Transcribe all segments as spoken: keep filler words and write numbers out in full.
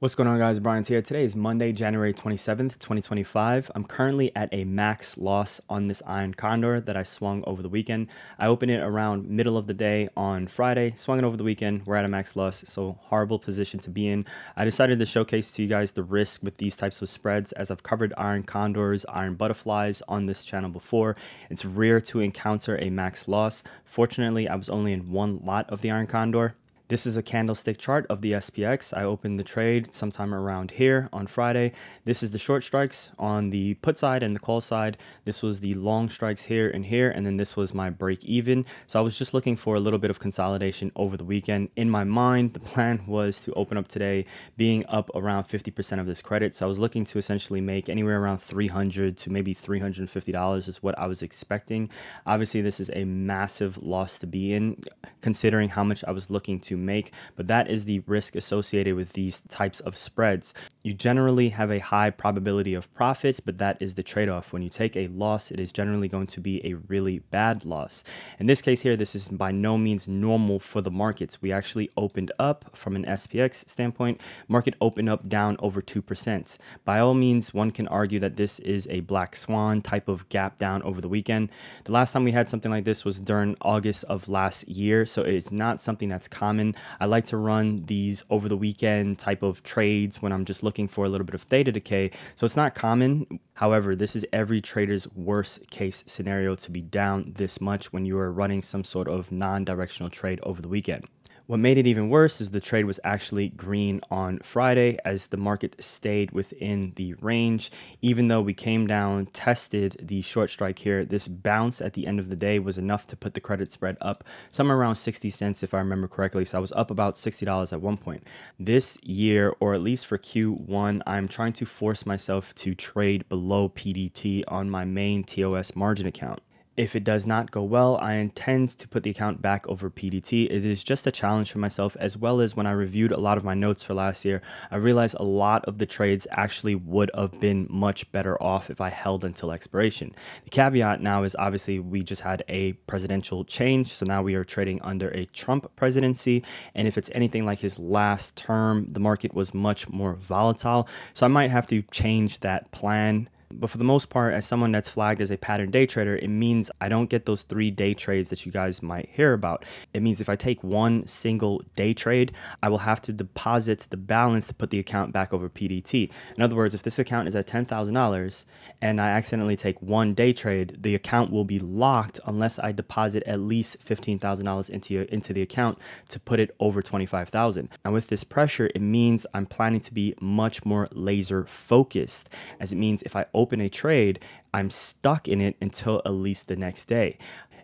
What's going on, guys? Brian's here. Today is Monday, January twenty-seventh, twenty twenty-five. I'm currently at a max loss on this Iron Condor that I swung over the weekend. I opened it around middle of the day on Friday, swung it over the weekend. We're at a max loss, so horrible position to be in. I decided to showcase to you guys the risk with these types of spreads, as I've covered Iron Condors, Iron Butterflies on this channel before. It's rare to encounter a max loss. Fortunately, I was only in one lot of the Iron Condor. This is a candlestick chart of the S P X. I opened the trade sometime around here on Friday. This is the short strikes on the put side and the call side. This was the long strikes here and here, and then this was my break even. So I was just looking for a little bit of consolidation over the weekend. In my mind, the plan was to open up today being up around fifty percent of this credit. So I was looking to essentially make anywhere around three hundred dollars to maybe three hundred fifty dollars is what I was expecting. Obviously, this is a massive loss to be in considering how much I was looking to make, but that is the risk associated with these types of spreads. You generally have a high probability of profit, but that is the trade-off. When you take a loss, it is generally going to be a really bad loss. In this case here, this is by no means normal for the markets. We actually opened up from an S P X standpoint. Market opened up down over two percent. By all means, one can argue that this is a black swan type of gap down over the weekend. The last time we had something like this was during August of last year, so it's not something that's common. I like to run these over the weekend type of trades when I'm just looking for a little bit of theta decay. So it's not common. However, this is every trader's worst case scenario, to be down this much when you are running some sort of non-directional trade over the weekend. What made it even worse is the trade was actually green on Friday as the market stayed within the range. Even though we came down, tested the short strike here, this bounce at the end of the day was enough to put the credit spread up somewhere around sixty cents if I remember correctly. So I was up about sixty dollars at one point. This year, or at least for Q one, I'm trying to force myself to trade below P D T on my main T O S margin account. If it does not go well, I intend to put the account back over P D T. It is just a challenge for myself, as well as when I reviewed a lot of my notes for last year, I realized a lot of the trades actually would have been much better off if I held until expiration. The caveat now is obviously we just had a presidential change, so now we are trading under a Trump presidency, and if it's anything like his last term, the market was much more volatile, so I might have to change that plan. But for the most part, as someone that's flagged as a pattern day trader, it means I don't get those three day trades that you guys might hear about. It means if I take one single day trade, I will have to deposit the balance to put the account back over P D T. In other words, if this account is at ten thousand dollars and I accidentally take one day trade, the account will be locked unless I deposit at least fifteen thousand dollars into, into the account to put it over twenty-five thousand dollars. And with this pressure, it means I'm planning to be much more laser focused, as it means if I open a trade, I'm stuck in it until at least the next day.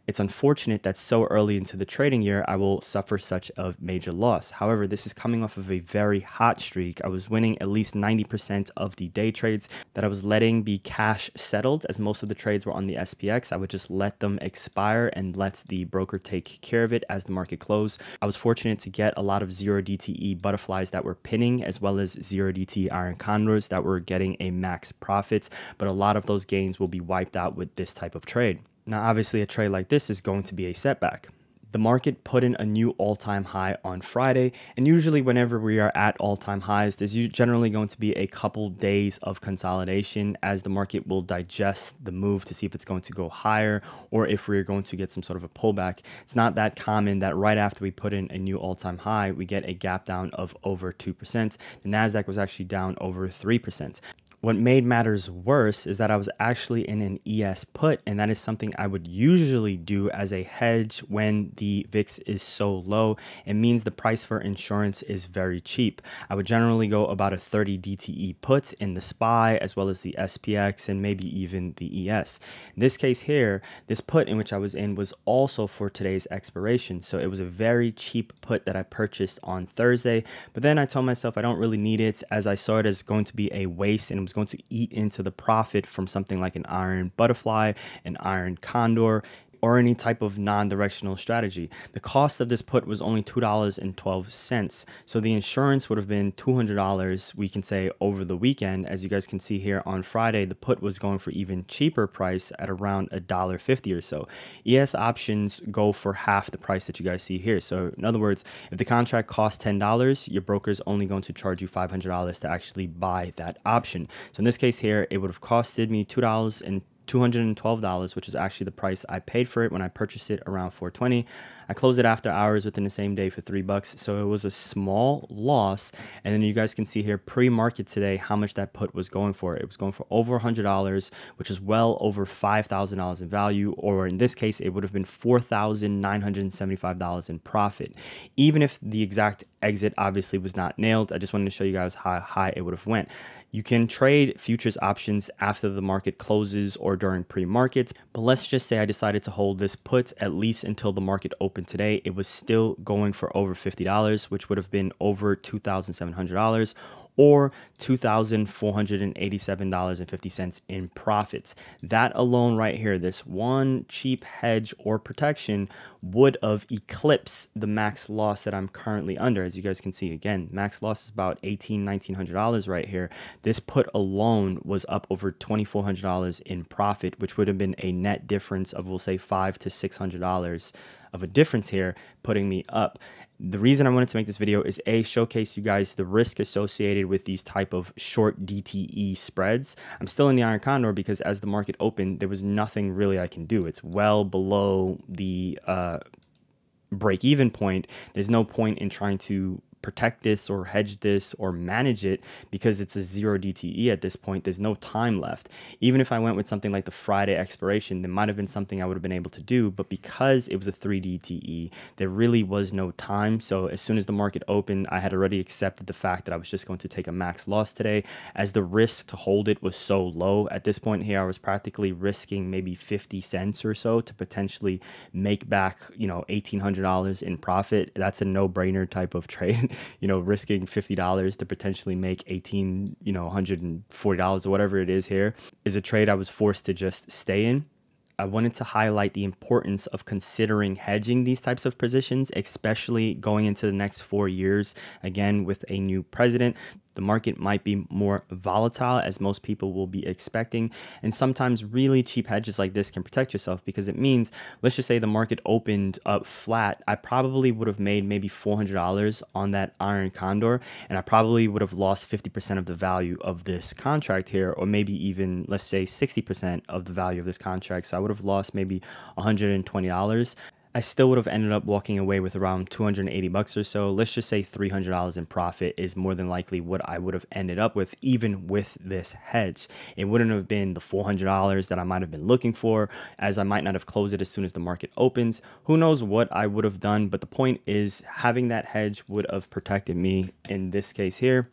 It's unfortunate that so early into the trading year, I will suffer such a major loss. However, this is coming off of a very hot streak. I was winning at least ninety percent of the day trades that I was letting be cash settled, as most of the trades were on the S P X. I would just let them expire and let the broker take care of it as the market closed. I was fortunate to get a lot of zero D T E butterflies that were pinning, as well as zero D T E iron condors that were getting a max profit, but a lot of those gains will be wiped out with this type of trade. Now, obviously, a trade like this is going to be a setback. The market put in a new all-time high on Friday, and usually whenever we are at all-time highs, there's generally going to be a couple days of consolidation as the market will digest the move to see if it's going to go higher or if we're going to get some sort of a pullback. It's not that common that right after we put in a new all-time high, we get a gap down of over two percent. The NASDAQ was actually down over three percent. What made matters worse is that I was actually in an E S put, and that is something I would usually do as a hedge when the V I X is so low. It means the price for insurance is very cheap. I would generally go about a thirty D T E put in the S P Y, as well as the S P X, and maybe even the E S. In this case here, this put in which I was in was also for today's expiration. So it was a very cheap put that I purchased on Thursday, but then I told myself I don't really need it, as I saw it as going to be a waste and was going to eat into the profit from something like an iron butterfly, an iron condor. or any type of non-directional strategy. The cost of this put was only two dollars and twelve cents. So the insurance would have been two hundred dollars, we can say, over the weekend. As you guys can see here on Friday, the put was going for even cheaper price at around a dollar fifty or so. E S options go for half the price that you guys see here. So in other words, if the contract costs ten dollars, your broker's only going to charge you five hundred dollars to actually buy that option. So in this case here, it would have costed me two dollars and two hundred twelve dollars, which is actually the price I paid for it when I purchased it around four twenty. I closed it after hours within the same day for three bucks. So it was a small loss. And then you guys can see here pre-market today how much that put was going for. It was going for over one hundred dollars, which is well over five thousand dollars in value, or in this case, it would have been four thousand nine hundred seventy-five dollars in profit. Even if the exact exit obviously was not nailed, I just wanted to show you guys how high it would have went. You can trade futures options after the market closes or during pre-markets, but let's just say I decided to hold this put at least until the market opened today. It was still going for over fifty dollars, which would have been over two thousand seven hundred dollars or two thousand four hundred eighty-seven dollars and fifty cents in profits. That alone right here, this one cheap hedge or protection, would have eclipsed the max loss that I'm currently under. As you guys can see, again, max loss is about eighteen hundred, nineteen hundred dollars right here. This put alone was up over twenty-four hundred dollars in profit, which would have been a net difference of, we'll say, five hundred to six hundred dollars of a difference here, putting me up. The reason I wanted to make this video is A, showcase you guys the risk associated with these type of short D T E spreads. I'm still in the Iron Condor because as the market opened, there was nothing really I can do. It's well below the uh, break-even point. There's no point in trying to protect this or hedge this or manage it because it's a zero D T E at this point. There's no time left. Even if I went with something like the Friday expiration, there might have been something I would have been able to do, but because it was a three D T E, there really was no time. So as soon as the market opened, I had already accepted the fact that I was just going to take a max loss today, as the risk to hold it was so low. At this point here, I was practically risking maybe fifty cents or so to potentially make back, you know, eighteen hundred dollars in profit. That's a no-brainer type of trade. You know, risking fifty dollars to potentially make eighteen, you know, one hundred forty dollars or whatever it is here is a trade I was forced to just stay in. I wanted to highlight the importance of considering hedging these types of positions, especially going into the next four years. Again, with a new president, the market might be more volatile, as most people will be expecting. And sometimes really cheap hedges like this can protect yourself, because it means, let's just say the market opened up flat. I probably would have made maybe four hundred dollars on that Iron Condor, and I probably would have lost fifty percent of the value of this contract here, or maybe even, let's say, sixty percent of the value of this contract. So I would have lost maybe one hundred twenty dollars. I still would have ended up walking away with around two hundred eighty bucks or so. Let's just say three hundred dollars in profit is more than likely what I would have ended up with, even with this hedge. It wouldn't have been the four hundred dollars that I might have been looking for, as I might not have closed it as soon as the market opens. Who knows what I would have done, but the point is having that hedge would have protected me in this case here,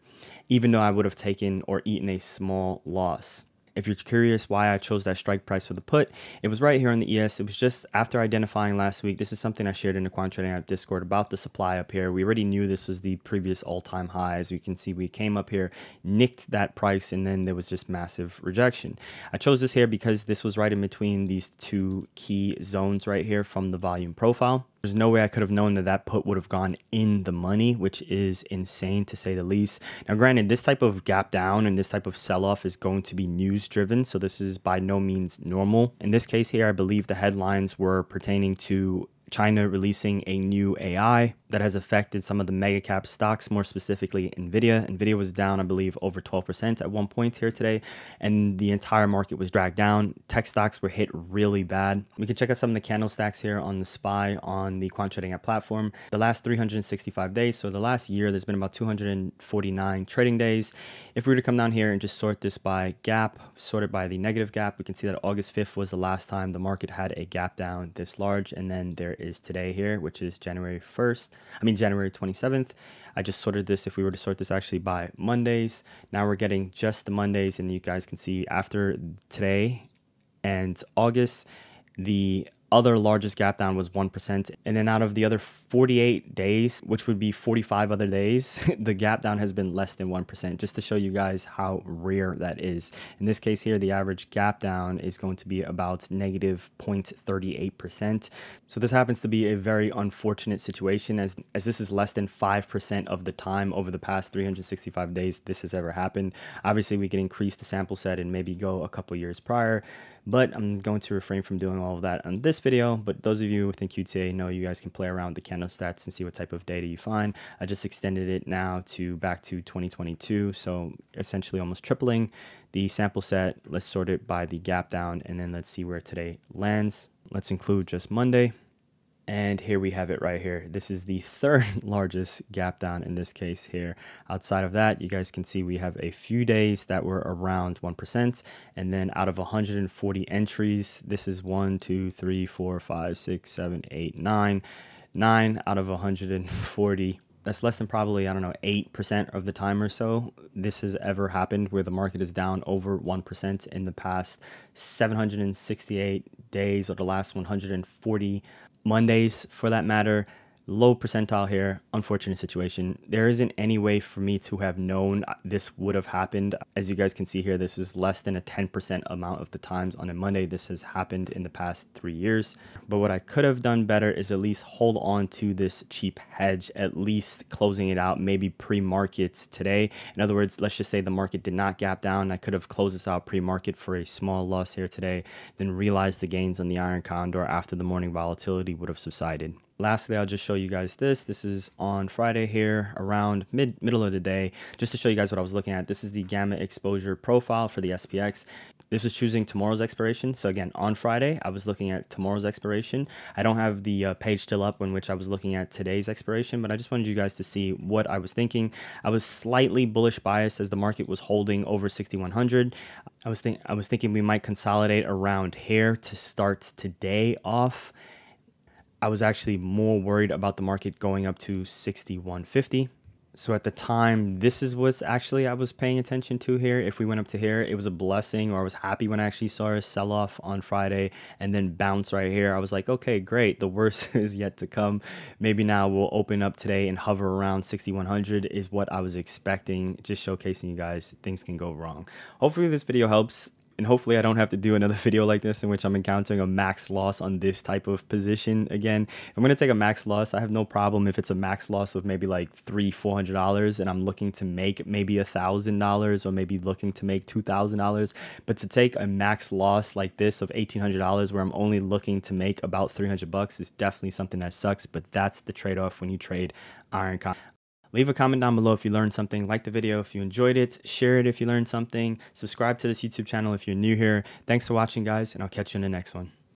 even though I would have taken or eaten a small loss. If you're curious why I chose that strike price for the put, it was right here on the E S. It was just after identifying last week. This is something I shared in the Quant Trading App Discord about the supply up here. We already knew this was the previous all-time high. As you can see, we came up here, nicked that price, and then there was just massive rejection. I chose this here because this was right in between these two key zones right here from the volume profile. There's no way I could have known that that put would have gone in the money, which is insane to say the least. Now, granted, this type of gap down and this type of sell-off is going to be news-driven, so this is by no means normal. In this case here, I believe the headlines were pertaining to China releasing a new A I that has affected some of the mega cap stocks, more specifically NVIDIA. NVIDIA was down, I believe, over twelve percent at one point here today, and the entire market was dragged down. Tech stocks were hit really bad. We can check out some of the candle stacks here on the S P Y on the Quant Trading App platform. The last three hundred sixty-five days, so the last year, there's been about two hundred forty-nine trading days. If we were to come down here and just sort this by gap, sorted by the negative gap, we can see that August fifth was the last time the market had a gap down this large, and then there is today here, which is January first. I mean, January twenty-seventh. I just sorted this. If we were to sort this actually by Mondays, now we're getting just the Mondays, and you guys can see after today and August, the other largest gap down was one percent. And then out of the other forty-eight days, which would be forty-five other days, the gap down has been less than one percent, just to show you guys how rare that is. In this case here, the average gap down is going to be about negative zero point three eight percent. So this happens to be a very unfortunate situation, as, as this is less than five percent of the time over the past three hundred sixty-five days this has ever happened. Obviously, we can increase the sample set and maybe go a couple years prior, but I'm going to refrain from doing all of that on this video. But those of you within Q T A know you guys can play around with the candle stats and see what type of data you find. I just extended it now to back to twenty twenty-two, so essentially almost tripling the sample set. Let's sort it by the gap down, and then let's see where today lands. Let's include just Monday. And here we have it right here. This is the third largest gap down in this case here. Outside of that, you guys can see we have a few days that were around one percent. And then out of one hundred forty entries, this is one, two, three, four, five, six, seven, eight, nine, nine out of one hundred forty. That's less than probably, I don't know, eight percent of the time or so this has ever happened where the market is down over one percent in the past seven hundred sixty-eight days, or the last one hundred forty Mondays for that matter. Low percentile here, unfortunate situation. There isn't any way for me to have known this would have happened. As you guys can see here, this is less than a ten percent amount of the times on a Monday this has happened in the past three years. But what I could have done better is at least hold on to this cheap hedge, at least closing it out, maybe pre-market today. In other words, let's just say the market did not gap down. I could have closed this out pre-market for a small loss here today, then realized the gains on the Iron Condor after the morning volatility would have subsided. Lastly, I'll just show you guys this. This is on Friday here around mid middle of the day, just to show you guys what I was looking at. This is the Gamma Exposure profile for the S P X. This was choosing tomorrow's expiration. So again, on Friday, I was looking at tomorrow's expiration. I don't have the uh, page still up on which I was looking at today's expiration, but I just wanted you guys to see what I was thinking. I was slightly bullish biased as the market was holding over sixty-one hundred. I was, think I was thinking we might consolidate around here to start today off. I was actually more worried about the market going up to sixty-one fifty. So at the time, this is what's actually I was paying attention to here. If we went up to here, it was a blessing, or I was happy when I actually saw a sell-off on Friday and then bounce right here. I was like, okay, great. The worst is yet to come. Maybe now we'll open up today and hover around sixty-one hundred is what I was expecting. Just showcasing you guys, things can go wrong. Hopefully this video helps. And hopefully I don't have to do another video like this in which I'm encountering a max loss on this type of position. Again, if I'm going to take a max loss, I have no problem if it's a max loss of maybe like three, four hundred dollars and I'm looking to make maybe a thousand dollars or maybe looking to make two thousand dollars. But to take a max loss like this of eighteen hundred dollars where I'm only looking to make about three hundred bucks is definitely something that sucks. But that's the trade-off when you trade Iron Condor. Leave a comment down below if you learned something, like the video if you enjoyed it, share it if you learned something, subscribe to this YouTube channel if you're new here. Thanks for watching, guys, and I'll catch you in the next one.